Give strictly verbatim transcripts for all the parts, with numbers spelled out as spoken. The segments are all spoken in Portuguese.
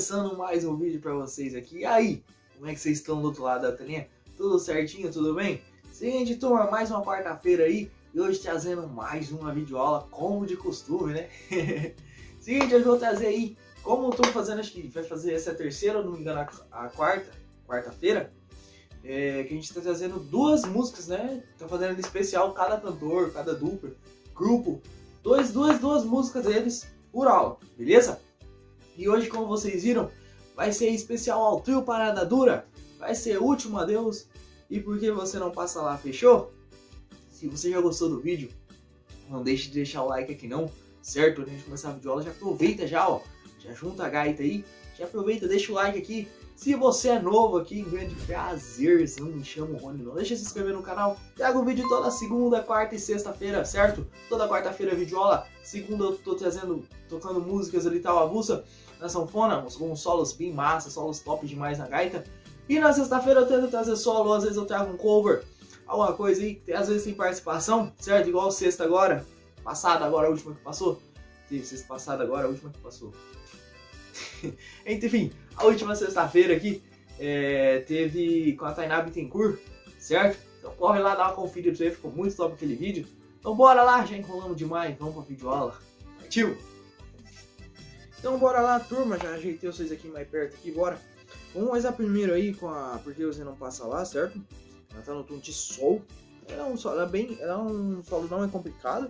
começando mais um vídeo para vocês aqui. E aí, como é que vocês estão do outro lado da telinha? Tudo certinho? Tudo bem? Seguinte, turma, mais uma quarta-feira aí e hoje trazendo mais uma videoaula, como de costume, né? Seguinte, eu vou trazer aí, como eu tô fazendo, acho que vai fazer essa terceira, não me engano, a quarta, quarta-feira, é, que a gente tá trazendo duas músicas, né? Tá fazendo especial cada cantor, cada dupla, grupo, dois, duas, duas músicas deles por aula, beleza? E hoje, como vocês viram, vai ser especial ao Trio Parada Dura, vai ser Último Adeus e Por Que Você Não Passa Lá, fechou? Se você já gostou do vídeo, não deixe de deixar o like aqui não, certo? Quando a gente começar a videoaula, já aproveita já, ó, já junta a gaita aí, já aproveita, deixa o like aqui. Se você é novo aqui, grande prazer, não me chamo Rony não, deixa se inscrever no canal, trago vídeo toda segunda, quarta e sexta-feira, certo? Toda quarta-feira videoaula, segunda eu tô trazendo, tocando músicas ali tal, avulsa, na sanfona, com solos bem massa, solos top demais na gaita, e na sexta-feira eu tento trazer solo, às vezes eu trago um cover, alguma coisa aí, às vezes tem participação, certo? Igual sexta agora, passada agora, a última que passou, teve sexta passada agora, a última que passou. Enfim, a última sexta-feira aqui é, teve com a Tainá Bittencourt, certo? Então corre lá, dá uma conferida pra você, ficou muito top aquele vídeo. Então bora lá, já enrolamos demais, vamos pra videoaula. Partiu! Então bora lá, turma, já ajeitei vocês aqui mais perto aqui, bora. Vamos começar primeiro aí com a Por Que Você Não Passa Lá, certo? Ela tá no tom de sol. Ela é um solo, ela é bem, ela é um solo não é complicado,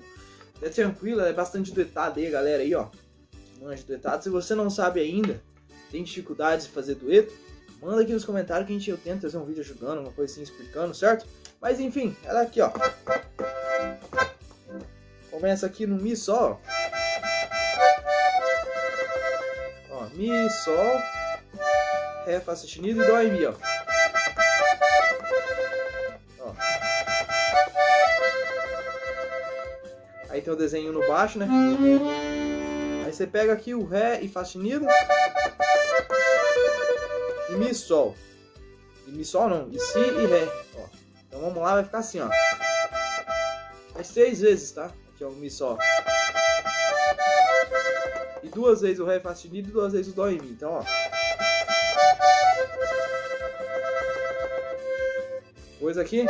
é tranquila, é bastante duetada aí, galera aí, ó. Manja duetado. Se você não sabe ainda, tem dificuldades de fazer dueto, manda aqui nos comentários que a gente, eu tento fazer um vídeo ajudando, uma coisa assim, explicando, certo? Mas enfim, ela aqui, ó. Começa aqui no Mi, Sol. Ó, Mi, Sol, Ré, Fá sustenido e Dó e Mi, ó. Ó. Aí tem o desenho no baixo, né? Aí você pega aqui o Ré e Fá sustenido e Mi, Sol. E Mi, Sol não, e Si e Ré. Ó. Então vamos lá, vai ficar assim, ó. Faz três vezes, tá? Aqui é o Mi, Sol. E duas vezes o Ré e Fá sustenido e duas vezes o Dó e Mi. Então, ó. Depois aqui,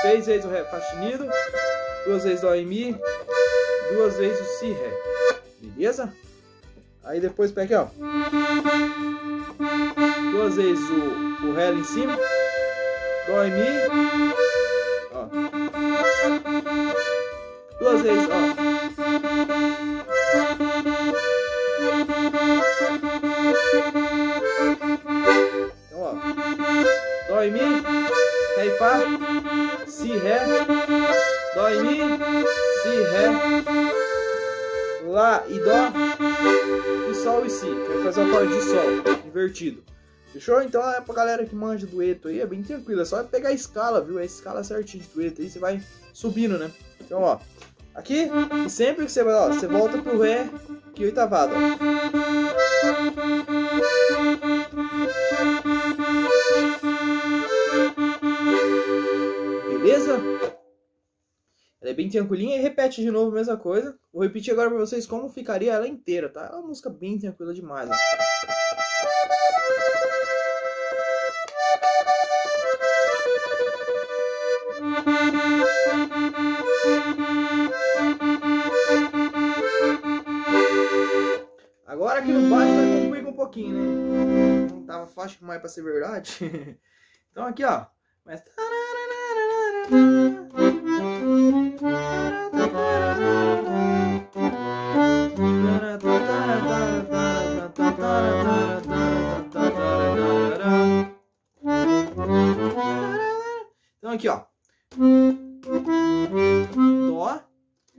três vezes o Ré e Fá sustenido, duas vezes Dó e Mi, duas vezes o Si e Ré. Beleza? Aí depois pega aqui, ó. Duas vezes o, o Ré ali em cima. Dó e Mi. Ó. Duas vezes, ó. Então, ó. Dó e Mi. Ré e Fá. Si, Ré. Dó e Mi. Si, Ré. Lá e Dó e Sol e Si, vai fazer um acorde de Sol invertido, fechou? Então é pra galera que manja dueto aí, é bem tranquilo, é só pegar a escala, viu? É a escala certinha de dueto, aí você vai subindo, né? Então, ó, aqui, e sempre que você vai, ó, você volta pro Ré, que oitavada, ó. Beleza? Ela é bem tranquilinha e repete de novo a mesma coisa. Vou repetir agora pra vocês como ficaria ela inteira, tá? É uma música bem tranquila demais, ó. Agora aqui no baixo vai complicar um pouquinho, né? Não tava fácil demais pra ser verdade. Então aqui, ó. Mas... Então aqui, ó, Dó,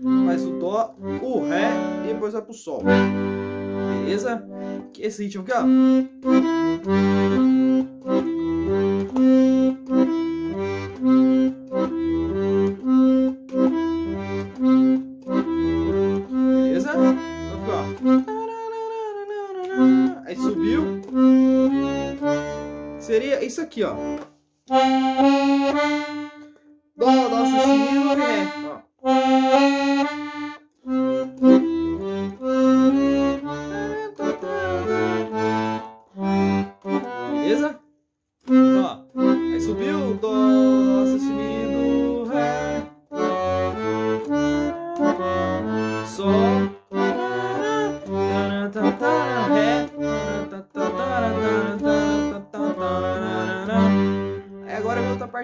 mais o Dó, o Ré e depois vai pro Sol. Beleza? Esse ritmo aqui, ó. Beleza? Então fica, ó. Aí subiu. Seria isso aqui, ó. Dó, Dó sustenido e Ré, ó.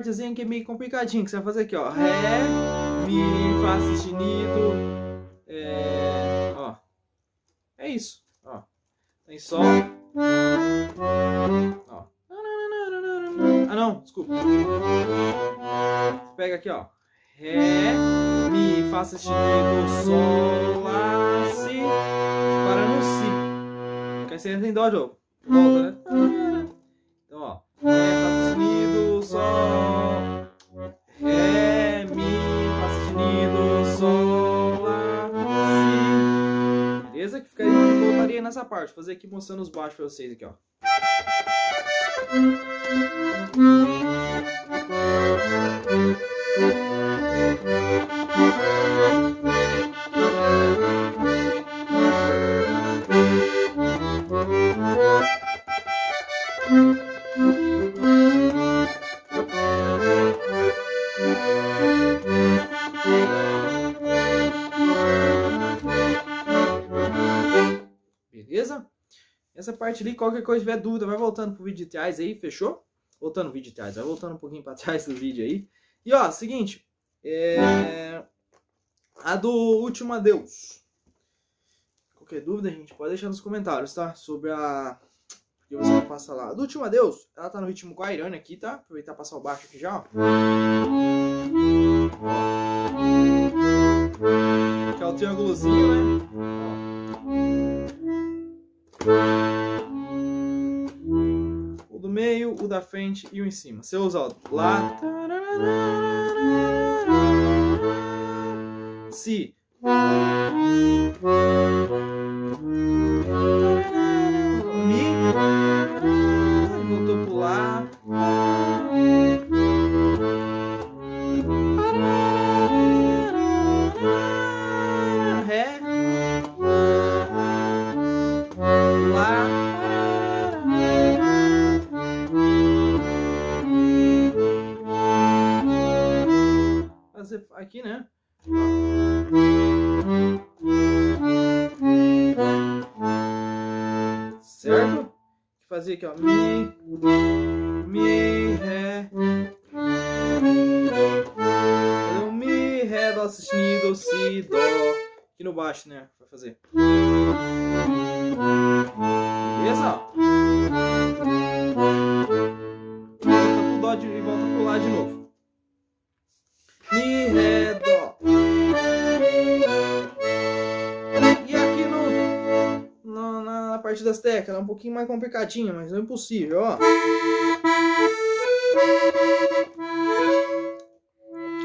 partezinha que é meio complicadinha, que você vai fazer aqui, ó. Ré, Mi, Fá sustenido. É, ó. É isso, ó. Tem Sol. Ó. Ah, não, desculpa. Você pega aqui, ó. Ré, Mi, Fá sustenido, Sol, Lá, Si. Para no Si. Porque aí você entra em Dó de novo. Volta, né? Então, ó. Ré, Fá sustenido, Sol. Ré, Mi, Fá sustenido, Sol, Lá, Si. Beleza? Que ficaria, eu voltaria nessa parte. Vou fazer aqui mostrando os baixos pra vocês aqui, ó. Beleza? Essa parte ali, qualquer coisa tiver dúvida, vai voltando pro vídeo de trás aí, fechou? Voltando o vídeo de trás, vai voltando um pouquinho pra trás do vídeo aí. E ó, seguinte, é... a do Último Adeus. Qualquer dúvida a gente pode deixar nos comentários, tá? Sobre a... que você vai passar lá. A do Último Adeus, ela tá no ritmo guairano aqui, tá? Aproveitar e passar o baixo aqui já, ó. Que é o triângulozinho, né? O do meio, o da frente e o em cima. Você usa o Lá, Si, Mi, voltou pro Lá, Ré, Lá, fazer aqui, né? Certo? Fazia aqui, ó. Mi, Mi, Ré. Então, Mi, Ré, Dó sustenido, Si, Dó. Aqui no baixo, né? Vai fazer. Beleza? Volta pro Dó de, e volta pro Lá de novo. Mi, Ré, Dó. E aqui no, no, na parte das teclas, é um pouquinho mais complicadinha, mas não é impossível, ó.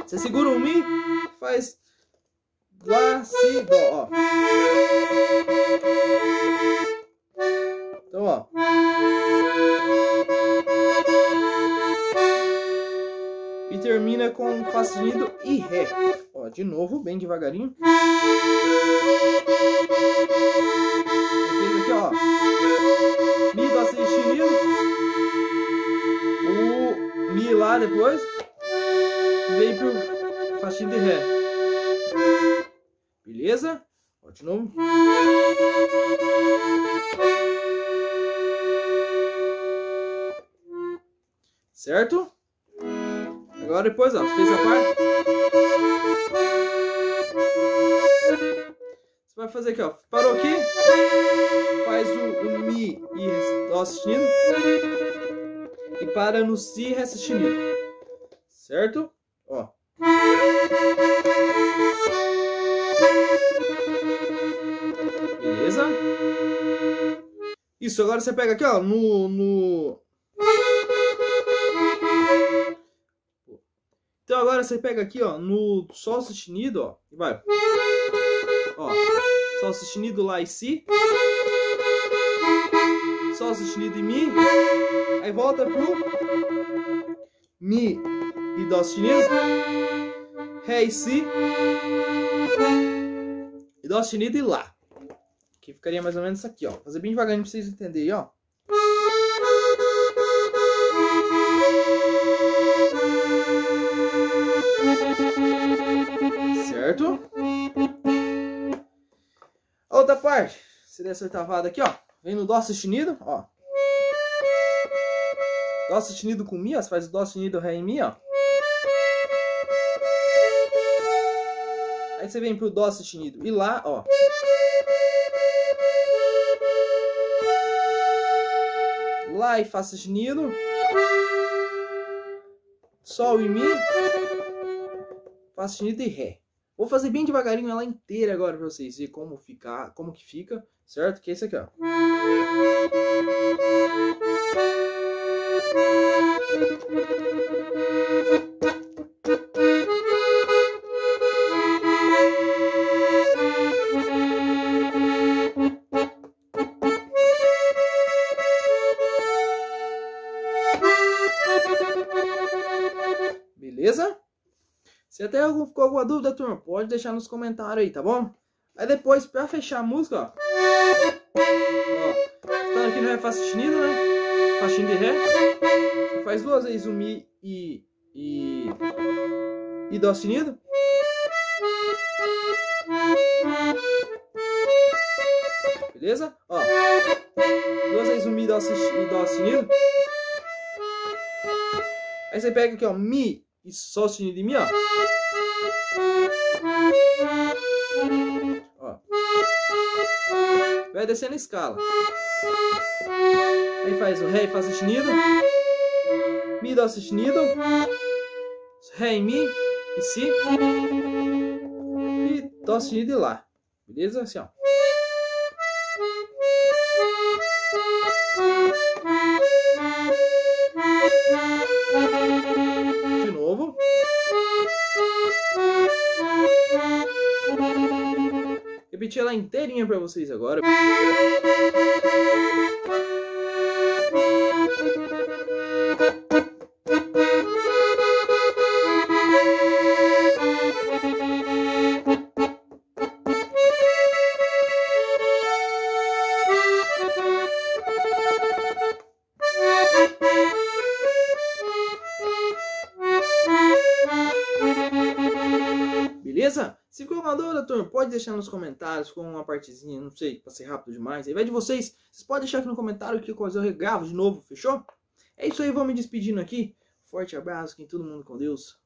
Você segura o Mi, faz Lá, Si, Dó, ó. Então, ó. E termina com Fá sustenido e Ré. Ó, de novo, bem devagarinho. Aqui, ó. Mi, Dó sustenido. O Mi lá depois. Vem pro Fá sustenido e Ré. Beleza? Ó, de novo. Certo? Agora depois, ó, fez a parte. Você vai fazer aqui, ó. Parou aqui. Faz o, o Mi e Dó sustenido. E para no Si e Ré sustenido. Certo? Ó. Beleza? Isso, agora você pega aqui, ó, no... no... Então agora você pega aqui, ó, no Sol sustenido, ó, e vai, ó, Sol sustenido, Lá e Si, Sol sustenido e Mi, aí volta pro Mi e Dó sustenido, Ré e Si, e Dó sustenido e Lá, que ficaria mais ou menos isso aqui, ó, fazer bem devagarinho pra vocês entenderem, ó. Certo? A outra parte, você der essa oitavada aqui, ó. Vem no Dó sustenido, ó. Dó sustenido com Mi, ó. Você faz o Dó sustenido, Ré e Mi, ó. Aí você vem pro dó sustenido e lá, ó. Lá e fá sustenido. Sol e mi. Fá sustenido e ré. Vou fazer bem devagarinho ela inteira agora pra vocês verem como ficar, como que fica, certo? Que é isso aqui, ó. Beleza? Se até ficou alguma dúvida, turma, pode deixar nos comentários aí, tá bom? Aí depois, pra fechar a música, ó. Ó, tá aqui no Ré Fá sustenido, né? Fá sustenido e Ré. Você faz duas vezes o Mi e, e, e Dó sustenido. Beleza? Ó. Duas vezes o Mi e Dó sustenido. Aí você pega aqui, ó, Mi. E Sol sustenido em Mi, ó. Ó. Vai descendo a escala. Aí faz o Ré e Fá sustenido. Mi e Dó sustenido. Ré em Mi e Si. E Dó sustenido e Lá. Beleza? Assim, ó. Repetir ela inteirinha pra vocês agora. Beleza? Se ficou uma dúvida, turma, pode deixar nos comentários com uma partezinha, não sei, passei rápido demais. Aí vai de vocês, vocês podem deixar aqui no comentário que eu regravo de novo, fechou? É isso aí, vou me despedindo aqui. Forte abraço, que todo mundo com Deus.